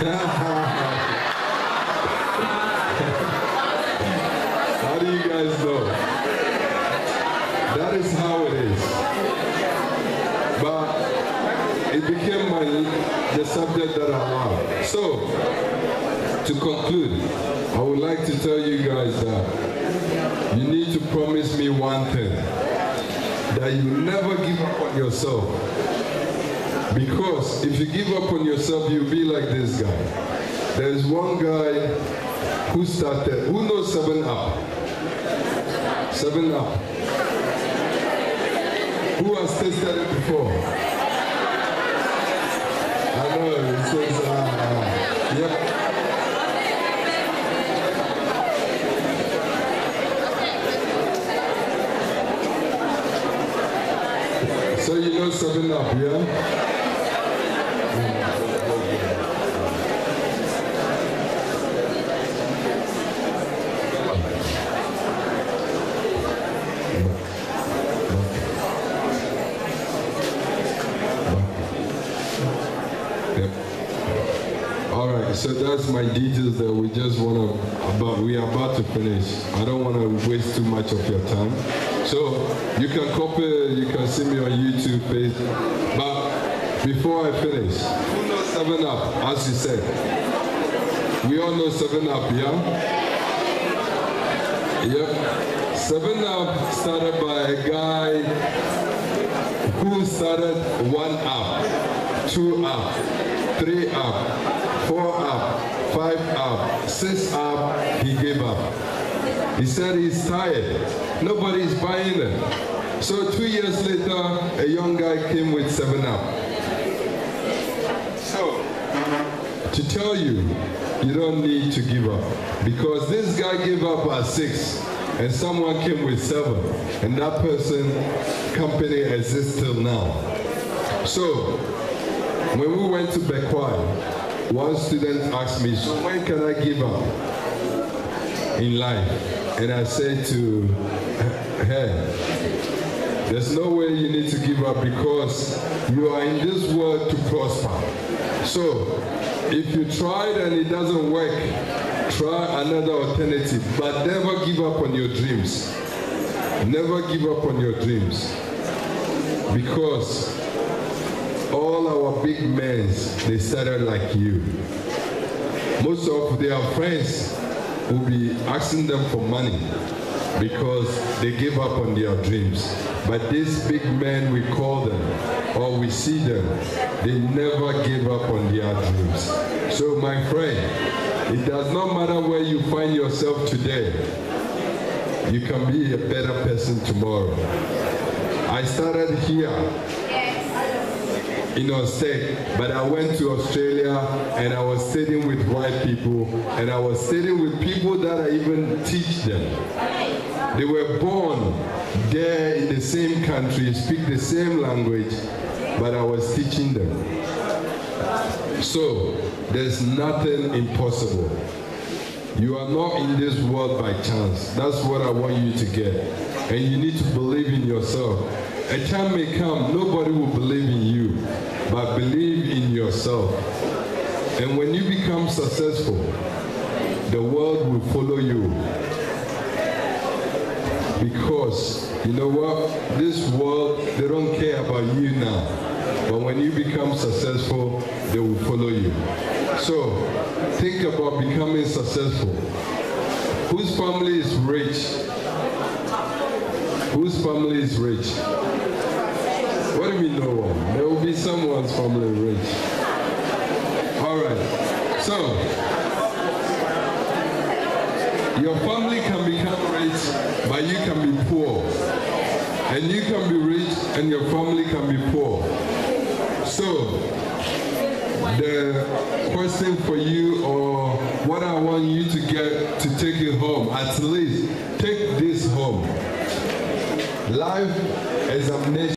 How do you guys know? That is how it is. But it became the subject that I love. So, to conclude, I would like to tell you guys that you need to promise me one thing, that you never give up on yourself. Because if you give up on yourself, you'll be like this guy. There's one guy who started, who knows 7-Up? 7-Up. Who has tasted it before? I know, it says, yeah. So you know 7-Up, yeah? So that's my details that we just want to, we are about to finish. I don't want to waste too much of your time. So you can copy, you can see me on YouTube page. But before I finish, who knows 7-Up, as you said? We all know 7-Up, yeah? Yep. 7-Up started by a guy who started 1-Up, 2-Up, 3-Up. 4-Up, 5-Up, 6-Up, he gave up. He said he's tired. Nobody's buying it. So 2 years later, a young guy came with 7-Up. So, to tell you, you don't need to give up. Because this guy gave up at 6, and someone came with 7. And that person, company exists till now. So, when we went to Bekwai, one student asked me, so when can I give up in life? And I said to her, there's no way you need to give up because you are in this world to prosper. So if you tried and it doesn't work, try another alternative, but never give up on your dreams. Never give up on your dreams. Because all our big men, they started like you. Most of their friends will be asking them for money because they gave up on their dreams. But these big men, we call them, or we see them, they never gave up on their dreams. So my friend, it does not matter where you find yourself today, you can be a better person tomorrow. I started here. In Australia, but I went to Australia and I was sitting with white people and I was sitting with people that I even teach them. They were born there in the same country, speak the same language, but I was teaching them. So there's nothing impossible. You are not in this world by chance. That's what I want you to get. And you need to believe in yourself. A time may come, nobody will believe in you, but believe in yourself. And when you become successful, the world will follow you. Because, you know what? This world, they don't care about you now. But when you become successful, they will follow you. So, think about becoming successful. Whose family is rich? Whose family is rich? What do we know of? There will be someone's family rich. Alright, so your family can become rich, but you can be poor. And you can be rich and your family can be poor. So the question for you, or what I want you to get to take it home, at least take this home. Life examination.